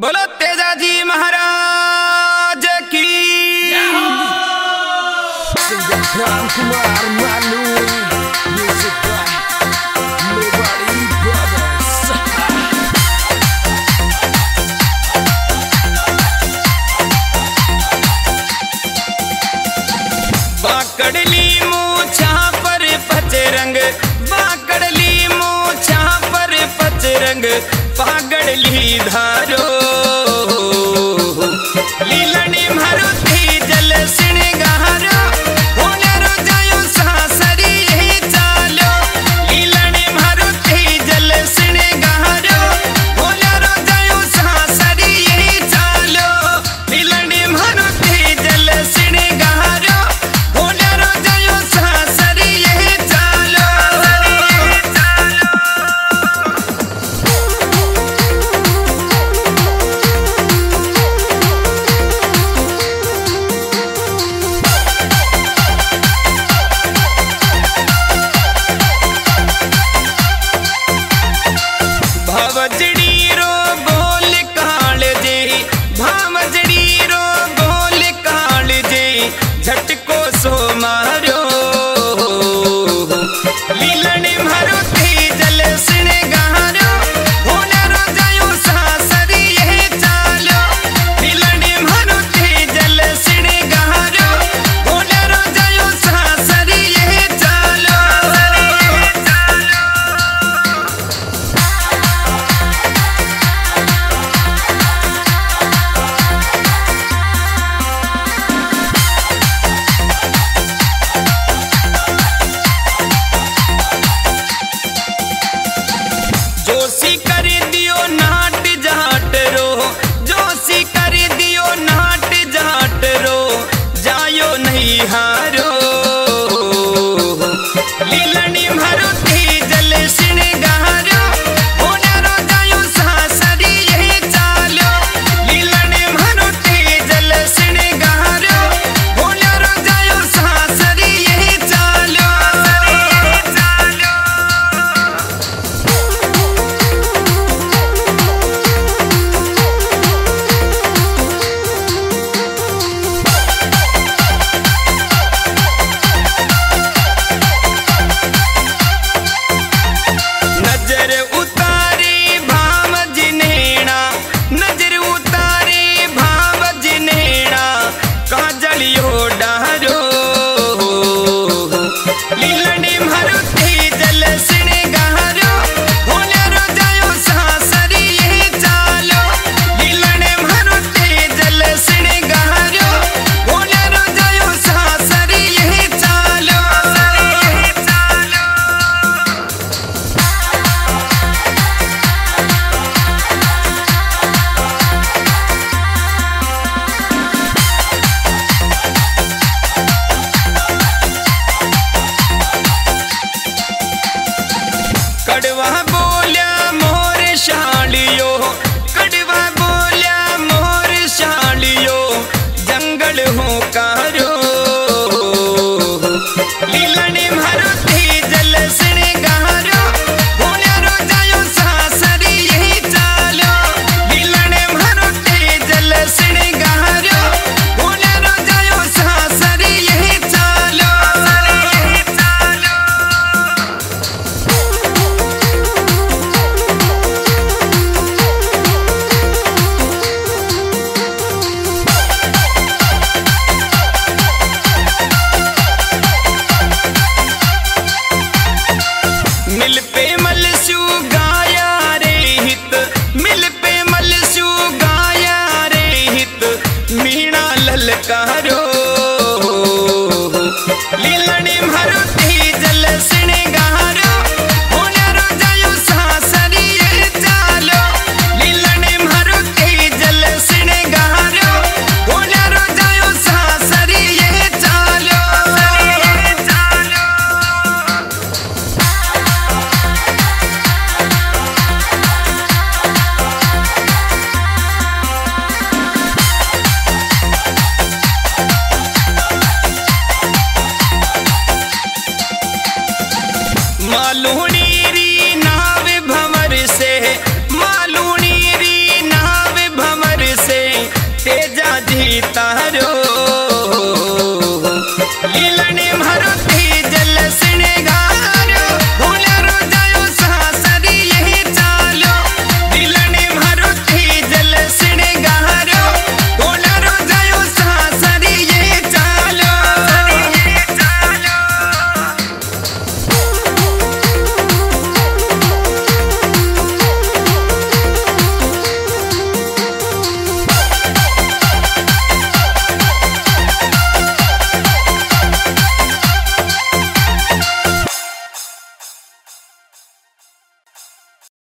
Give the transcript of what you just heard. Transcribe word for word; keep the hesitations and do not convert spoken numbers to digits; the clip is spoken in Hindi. बोलो तेजाजी महाराज की। राम कुमार मालू पागल ली धा